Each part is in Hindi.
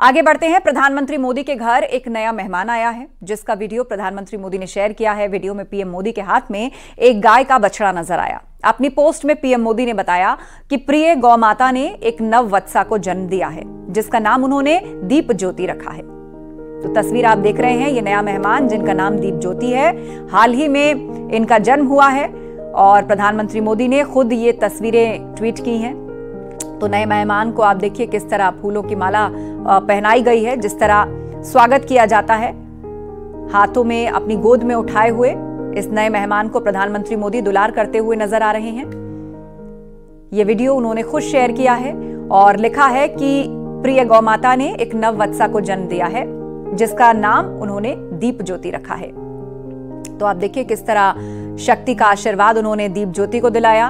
आगे बढ़ते हैं। प्रधानमंत्री मोदी के घर एक नया मेहमान आया है, जिसका वीडियो प्रधानमंत्री मोदी ने शेयर किया है। वीडियो में पीएम मोदी के हाथ में एक गाय का बछड़ा नजर आया। अपनी पोस्ट में पीएम मोदी ने बताया कि प्रिय गौ माता ने एक नववत्सा को जन्म दिया है, जिसका नाम उन्होंने दीप ज्योति रखा है। तो तस्वीर आप देख रहे हैं, ये नया मेहमान जिनका नाम दीप ज्योति है, हाल ही में इनका जन्म हुआ है और प्रधानमंत्री मोदी ने खुद ये तस्वीरें ट्वीट की हैं। तो नए मेहमान को आप देखिए किस तरह फूलों की माला पहनाई गई है, जिस तरह स्वागत किया जाता है, हाथों में अपनी गोद में उठाए हुए इस नए मेहमान को प्रधानमंत्री मोदी दुलार करते हुए नजर आ रहे हैं। ये वीडियो उन्होंने खुद शेयर किया है और लिखा है कि प्रिय गौ माता ने एक नववत्सा को जन्म दिया है, जिसका नाम उन्होंने दीप ज्योति रखा है। तो आप देखिए किस तरह शक्ति का आशीर्वाद उन्होंने दीप ज्योति को दिलाया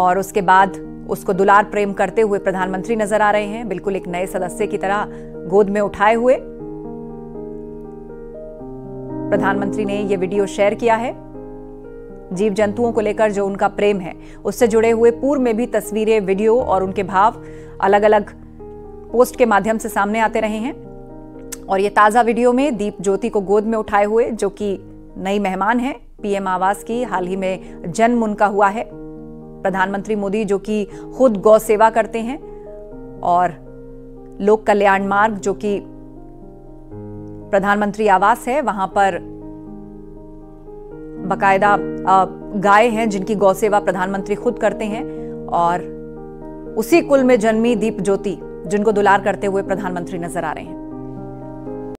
और उसके बाद उसको दुलार प्रेम करते हुए प्रधानमंत्री नजर आ रहे हैं, बिल्कुल एक नए सदस्य की तरह गोद में उठाए हुए। प्रधानमंत्री ने यह वीडियो शेयर किया है। जीव जंतुओं को लेकर जो उनका प्रेम है, उससे जुड़े हुए पूर्व में भी तस्वीरें, वीडियो और उनके भाव अलग अलग पोस्ट के माध्यम से सामने आते रहे हैं। और ये ताजा वीडियो में दीप ज्योति को गोद में उठाए हुए, जो कि नई मेहमान है, पीएम आवास की हाल ही में जन्म उनका हुआ है। प्रधानमंत्री मोदी जो कि खुद गौ सेवा करते हैं और लोक कल्याण मार्ग जो कि प्रधानमंत्री आवास है, वहां पर बकायदा गाय हैं जिनकी गौ सेवा प्रधानमंत्री खुद करते हैं। और उसी कुल में जन्मी दीप ज्योति जिनको दुलार करते हुए प्रधानमंत्री नजर आ रहे हैं।